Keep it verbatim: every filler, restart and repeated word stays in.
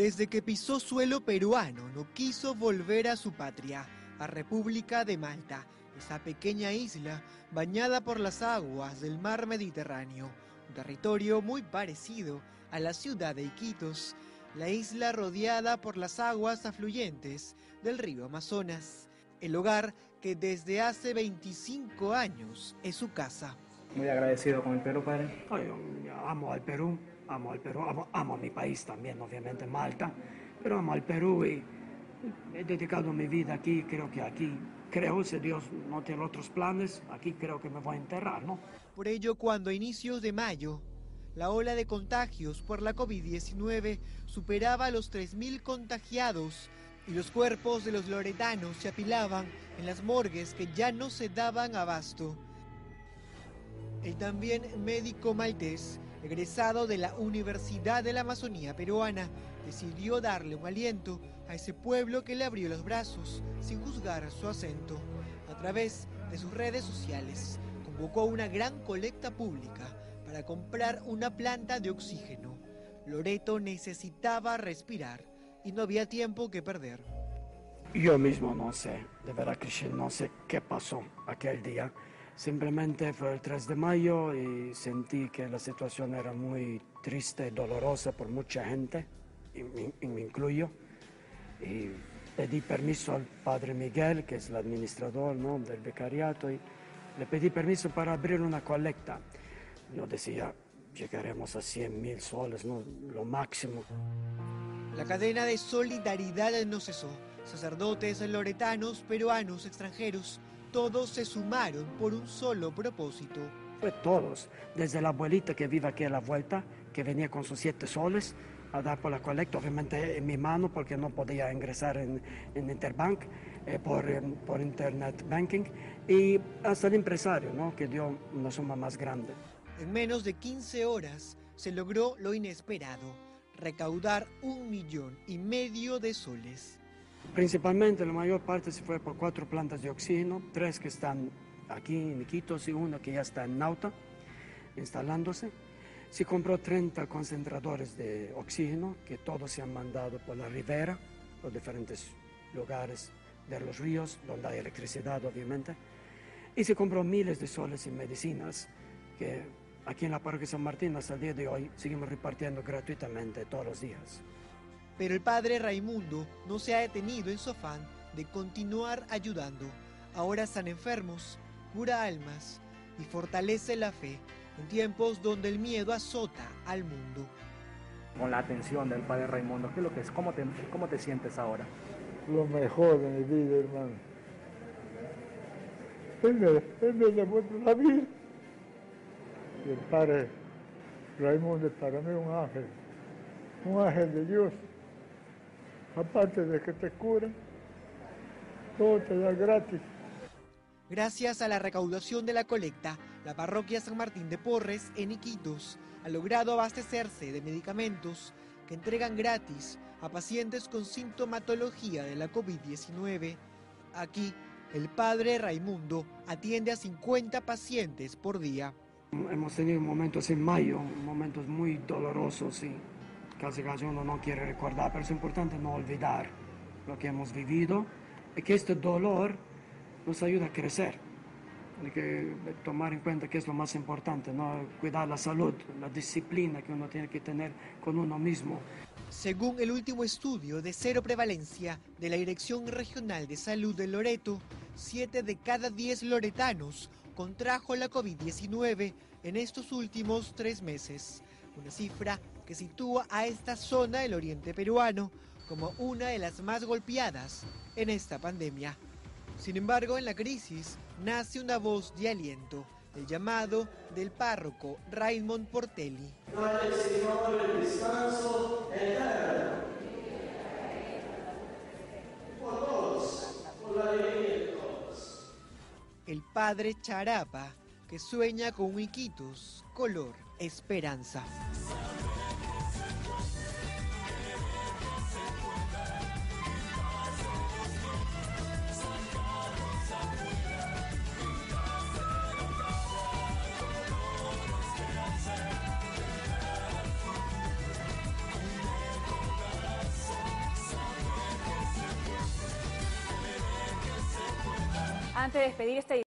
Desde que pisó suelo peruano, no quiso volver a su patria, a República de Malta, esa pequeña isla bañada por las aguas del mar Mediterráneo, un territorio muy parecido a la ciudad de Iquitos, la isla rodeada por las aguas afluentes del río Amazonas, el hogar que desde hace veinticinco años es su casa. Muy agradecido con el Perú, padre. Ay, yo amo al Perú, amo al Perú, amo, amo a mi país también, obviamente Malta, pero amo al Perú y he dedicado mi vida aquí, creo que aquí. Creo, si Dios no tiene otros planes, aquí creo que me voy a enterrar, ¿no? Por ello, cuando a inicios de mayo, la ola de contagios por la COVID diecinueve superaba los tres mil contagiados y los cuerpos de los loretanos se apilaban en las morgues que ya no se daban abasto. El también médico maltés, egresado de la Universidad de la Amazonía peruana, decidió darle un aliento a ese pueblo que le abrió los brazos sin juzgar su acento. A través de sus redes sociales, convocó una gran colecta pública para comprar una planta de oxígeno. Loreto necesitaba respirar y no había tiempo que perder. Yo mismo no sé, de verdad, Cristian, no sé qué pasó aquel día. Simplemente fue el tres de mayo y sentí que la situación era muy triste y dolorosa por mucha gente, y me, y me incluyo. Y pedí permiso al padre Miguel, que es el administrador, ¿no?, del vicariato, y le pedí permiso para abrir una colecta. Yo decía, llegaremos a cien mil soles, ¿no?, lo máximo. La cadena de solidaridad no cesó. Sacerdotes, loretanos, peruanos, extranjeros, todos se sumaron por un solo propósito. Fue todos, desde la abuelita que vive aquí a la vuelta, que venía con sus siete soles a dar por la colecta, obviamente en mi mano porque no podía ingresar en, en Interbank, eh, por, en, por Internet Banking, y hasta el empresario, ¿no?, que dio una suma más grande. En menos de quince horas se logró lo inesperado, recaudar un millón y medio de soles. Principalmente, la mayor parte se fue por cuatro plantas de oxígeno, tres que están aquí en Iquitos y una que ya está en Nauta, instalándose. Se compró treinta concentradores de oxígeno, que todos se han mandado por la ribera, por diferentes lugares de los ríos, donde hay electricidad, obviamente. Y se compró miles de soles en medicinas, que aquí en la parroquia San Martín, hasta el día de hoy, seguimos repartiendo gratuitamente todos los días. Pero el padre Raymundo no se ha detenido en su afán de continuar ayudando. Ahora sana enfermos, cura almas y fortalece la fe en tiempos donde el miedo azota al mundo. Con la atención del padre Raymundo, ¿qué es lo que es? ¿Cómo te, cómo te sientes ahora? Lo mejor de mi vida, hermano. Él me, él me devuelve la vida. Y el padre Raymundo es para mí un ángel, un ángel de Dios. Aparte de que te curan, todo te da gratis. Gracias a la recaudación de la colecta, la parroquia San Martín de Porres, en Iquitos, ha logrado abastecerse de medicamentos que entregan gratis a pacientes con sintomatología de la COVID diecinueve. Aquí, el padre Raymundo atiende a cincuenta pacientes por día. Hemos tenido momentos en mayo, momentos muy dolorosos, sí. Casi casi uno no quiere recordar, pero es importante no olvidar lo que hemos vivido y que este dolor nos ayuda a crecer. Hay que tomar en cuenta que es lo más importante, ¿no?, cuidar la salud, la disciplina que uno tiene que tener con uno mismo. Según el último estudio de cero prevalencia de la Dirección Regional de Salud de Loreto, siete de cada diez loretanos contrajo la COVID diecinueve en estos últimos tres meses. Una cifra que sitúa a esta zona del oriente peruano como una de las más golpeadas en esta pandemia. Sin embargo, en la crisis nace una voz de aliento, el llamado del párroco Raymond Portelli. El padre Charapa, que sueña con Iquitos, color, esperanza. Antes de despedir este